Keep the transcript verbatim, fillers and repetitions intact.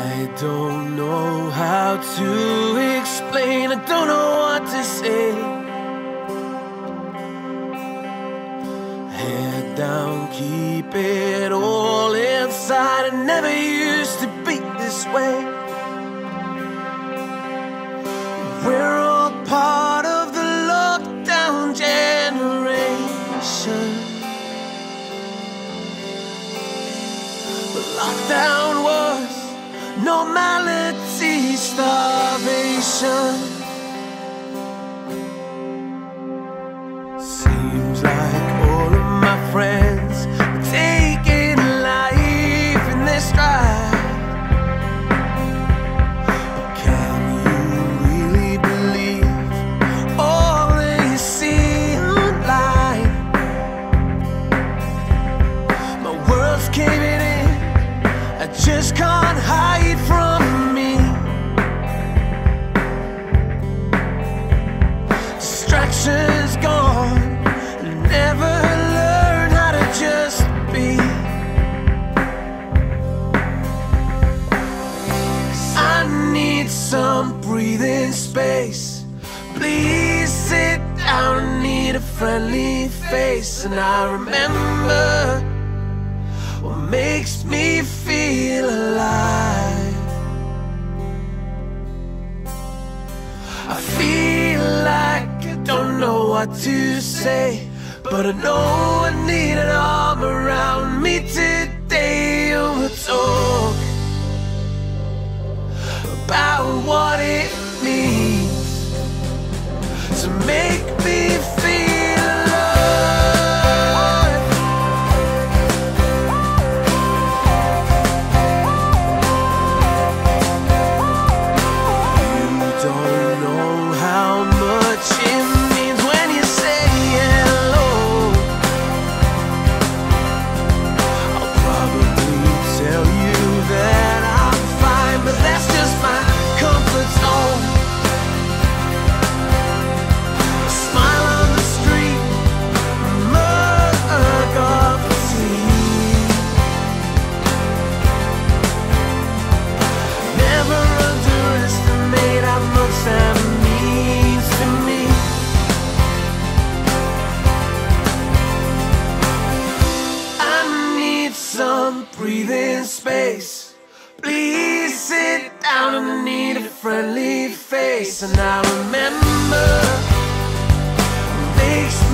I don't know how to explain, I don't know what to say. Head down, keep it all inside. I never used to be this way. We're all part of the lockdown generation, but lockdown was normality, starvation. Seems like all of my friends are taking life in their stride. But can you really believe all that you see online? My world's caving in, I just can't hide from me. Distractions gone, never learn how to just be. I need some breathing space. Please sit down, I need a friendly face. And I remember what makes me feel alive. I feel like I don't know what to say, but I know I need an arm around me today. And we'll talk about what it means to make me feel. Breathing space. Please sit down, and I need a friendly face. And I remember what makes